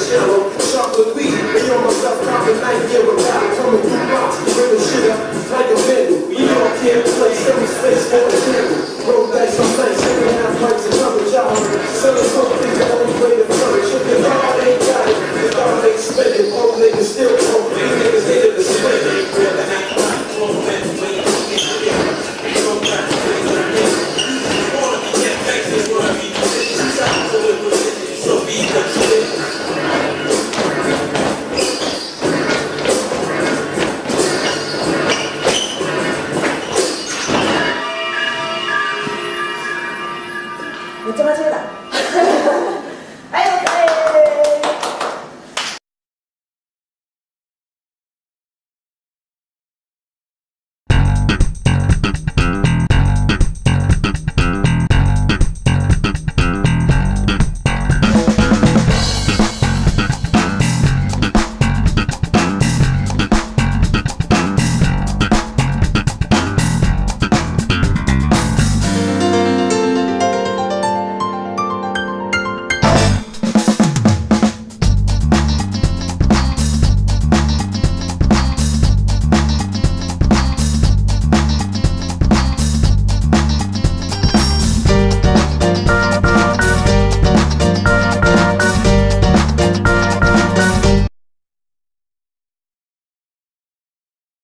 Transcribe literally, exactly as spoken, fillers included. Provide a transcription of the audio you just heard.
Shallow.